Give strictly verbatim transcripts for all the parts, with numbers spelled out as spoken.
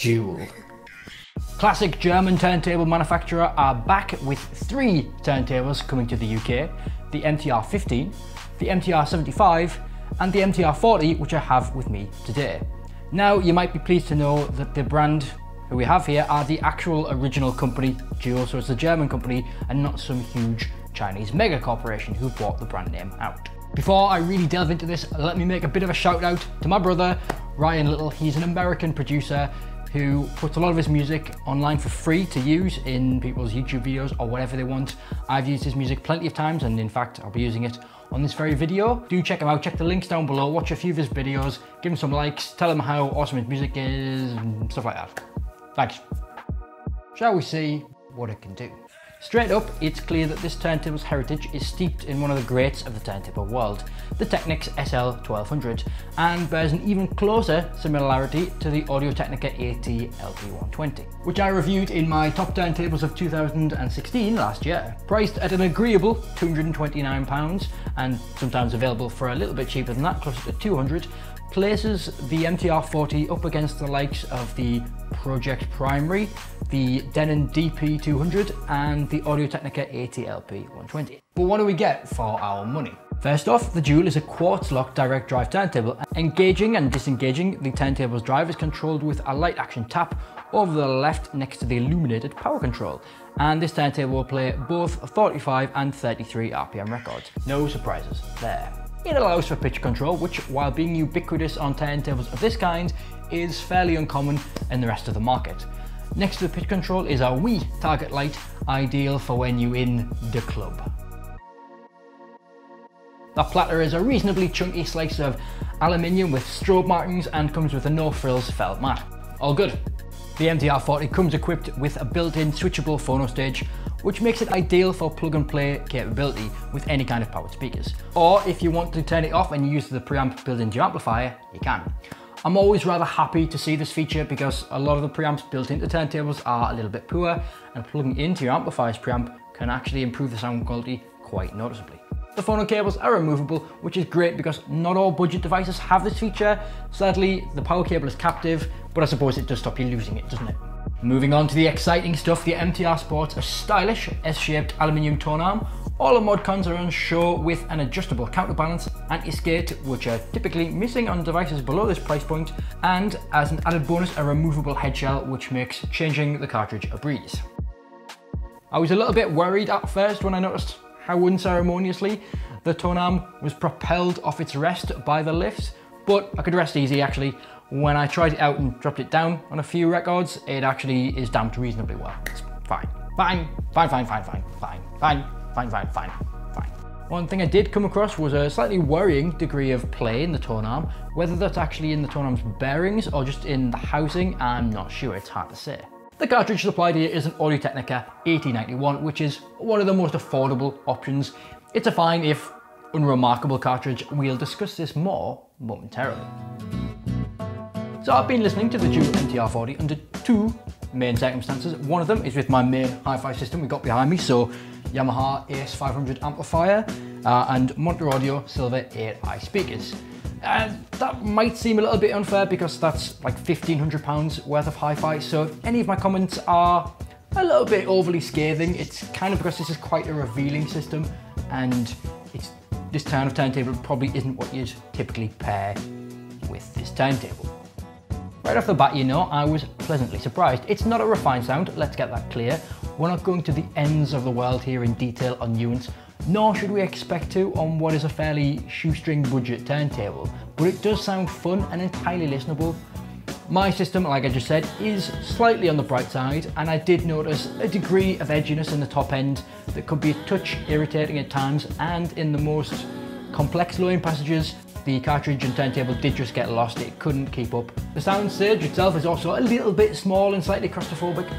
Dual. Classic German turntable manufacturer are back with three turntables coming to the U K, the M T R fifteen, the M T R seventy-five and the M T R forty, which I have with me today. Now you might be pleased to know that the brand who we have here are the actual original company Dual, so it's a German company and not some huge Chinese mega corporation who bought the brand name out. Before I really delve into this, let me make a bit of a shout out to my brother, Ryan Little. He's an American producer who puts a lot of his music online for free to use in people's YouTube videos or whatever they want. I've used his music plenty of times, and in fact, I'll be using it on this very video. Do check him out, check the links down below, watch a few of his videos, give him some likes, tell him how awesome his music is, and stuff like that. Thanks. Shall we see what it can do? Straight up, it's clear that this turntable's heritage is steeped in one of the greats of the turntable world, the Technics S L twelve hundred, and bears an even closer similarity to the Audio-Technica A T L P one twenty, which I reviewed in my top turntables of two thousand sixteen last year. Priced at an agreeable two hundred and twenty-nine pounds, and sometimes available for a little bit cheaper than that, closer to two hundred, places the M T R forty up against the likes of the Project Primary, the Denon D P two hundred and the Audio-Technica A T L P one twenty. But what do we get for our money? First off, the Dual is a quartz lock direct drive turntable. Engaging and disengaging the turntable's drive is controlled with a light action tap over the left next to the illuminated power control, and this turntable will play both forty-five and thirty-three R P M records. No surprises there. It allows for pitch control, which, while being ubiquitous on turntables of this kind, is fairly uncommon in the rest of the market. Next to the pitch control is our Wii target light, ideal for when you're in the club. That platter is a reasonably chunky slice of aluminium with strobe markings and comes with a no-frills felt mat. All good. The M T R forty comes equipped with a built-in switchable phono stage, which makes it ideal for plug-and-play capability with any kind of powered speakers. Or if you want to turn it off and use the preamp built into your amplifier, you can. I'm always rather happy to see this feature because a lot of the preamps built into turntables are a little bit poor, and plugging into your amplifier's preamp can actually improve the sound quality quite noticeably. The phono cables are removable, which is great because not all budget devices have this feature. Sadly, the power cable is captive, but I suppose it does stop you losing it, doesn't it? Moving on to the exciting stuff, the M T R sports a stylish S-shaped aluminium tone arm. All the mod cons are on show with an adjustable counterbalance, anti-skate, which are typically missing on devices below this price point, and as an added bonus, a removable head shell, which makes changing the cartridge a breeze. I was a little bit worried at first when I noticed how unceremoniously the tone arm was propelled off its rest by the lift, but I could rest easy actually. When I tried it out and dropped it down on a few records, it actually is damped reasonably well. It's fine. Fine, fine, fine, fine, fine, fine, fine, fine, fine, fine, fine. One thing I did come across was a slightly worrying degree of play in the tone arm. Whether that's actually in the tone arm's bearings or just in the housing, I'm not sure, it's hard to say. The cartridge supplied here is an Audio-Technica A T ninety-one, which is one of the most affordable options. It's a fine if unremarkable cartridge. We'll discuss this more momentarily. So I've been listening to the Dual M T R forty under two main circumstances. One of them is with my main hi-fi system we got behind me, so Yamaha A S five hundred amplifier uh, and Monitor Audio Silver eight i speakers. And that might seem a little bit unfair because that's like fifteen hundred pounds worth of hi-fi, so if any of my comments are a little bit overly scathing, it's kind of because this is quite a revealing system, and it's, this kind of turntable probably isn't what you'd typically pair with this turntable. Right off the bat, you know, I was pleasantly surprised. It's not a refined sound, let's get that clear. We're not going to the ends of the world here in detail on nuance, nor should we expect to on what is a fairly shoestring budget turntable, but it does sound fun and entirely listenable. My system, like I just said, is slightly on the bright side, and I did notice a degree of edginess in the top end that could be a touch irritating at times, and in the most complex low-end passages, the cartridge and turntable did just get lost, it couldn't keep up. The sound stage itself is also a little bit small and slightly claustrophobic,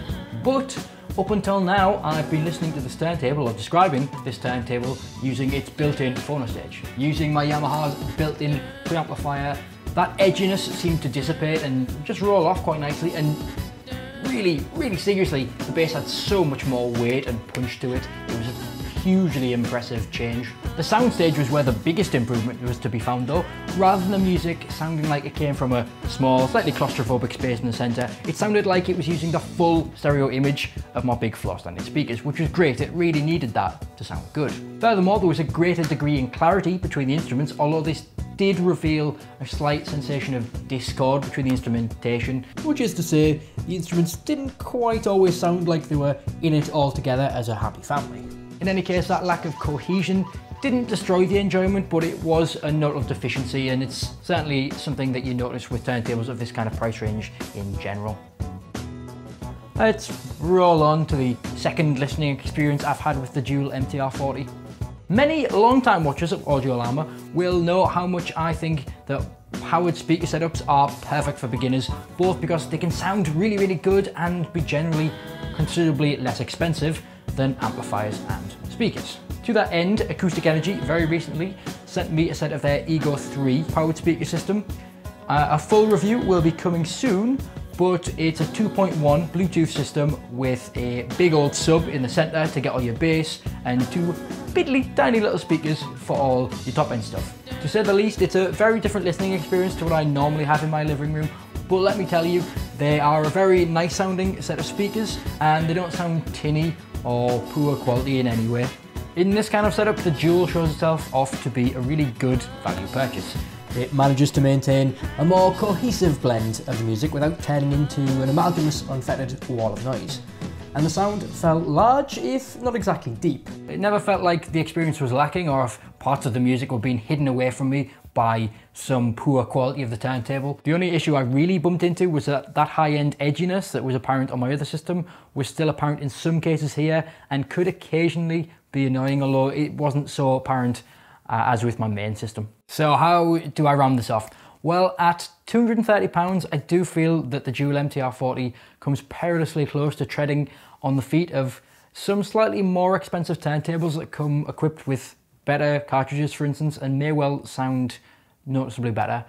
but up until now I've been listening to this turntable, or describing this turntable, using its built-in phono stage. Using my Yamaha's built-in preamplifier, that edginess seemed to dissipate and just roll off quite nicely, and really, really seriously, the bass had so much more weight and punch to it. It was a hugely impressive change. The soundstage was where the biggest improvement was to be found though. Rather than the music sounding like it came from a small, slightly claustrophobic space in the centre, it sounded like it was using the full stereo image of my big floor standing speakers, which was great. It really needed that to sound good. Furthermore, there was a greater degree in clarity between the instruments, although this did reveal a slight sensation of discord between the instrumentation, which is to say, the instruments didn't quite always sound like they were in it all together as a happy family. In any case, that lack of cohesion didn't destroy the enjoyment, but it was a notable deficiency, and it's certainly something that you notice with turntables of this kind of price range in general. Let's roll on to the second listening experience I've had with the Dual M T R forty. Many long-time watchers of Audio Llama will know how much I think that Howard speaker setups are perfect for beginners, both because they can sound really, really good and be generally considerably less expensive than amplifiers and speakers. To that end, Acoustic Energy very recently sent me a set of their Ego three powered speaker system. Uh, a full review will be coming soon, but it's a two point one Bluetooth system with a big old sub in the center to get all your bass and two piddly tiny little speakers for all your top end stuff. To say the least, it's a very different listening experience to what I normally have in my living room, but let me tell you, they are a very nice sounding set of speakers and they don't sound tinny or poor quality in any way. In this kind of setup, the Dual shows itself off to be a really good value purchase. It manages to maintain a more cohesive blend of the music without turning into an amalgamous, unfettered wall of noise. And the sound felt large, if not exactly deep. It never felt like the experience was lacking or if parts of the music were being hidden away from me by some poor quality of the turntable. The only issue I really bumped into was that that high-end edginess that was apparent on my other system was still apparent in some cases here and could occasionally be annoying, although it wasn't so apparent uh, as with my main system. So how do I round this off? Well, at two hundred and thirty pounds, I do feel that the Dual M T R forty comes perilously close to treading on the feet of some slightly more expensive turntables that come equipped with better cartridges, for instance, and may well sound noticeably better.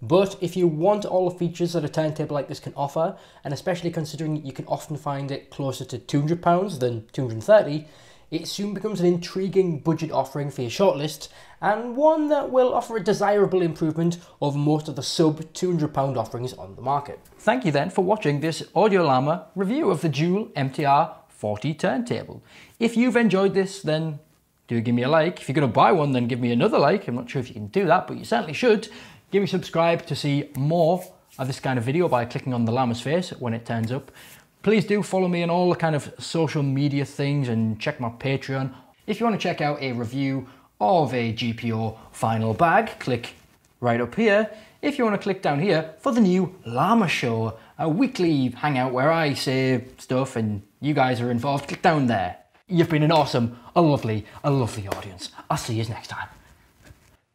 But if you want all the features that a turntable like this can offer, and especially considering you can often find it closer to two hundred pounds than two hundred and thirty pounds, it soon becomes an intriguing budget offering for your shortlist, and one that will offer a desirable improvement over most of the sub two hundred pound offerings on the market. Thank you then for watching this Audio Llama review of the Dual M T R forty turntable. If you've enjoyed this, then do give me a like. If you're going to buy one, then give me another like. I'm not sure if you can do that, but you certainly should. Give me subscribe to see more of this kind of video by clicking on the llama's face when it turns up. Please do follow me on all the kind of social media things and check my Patreon. If you want to check out a review of a G P O final bag, click right up here. If you want to click down here for the new Llama Show, a weekly hangout where I say stuff and you guys are involved, click down there. You've been an awesome, a lovely, a lovely audience. I'll see you next time.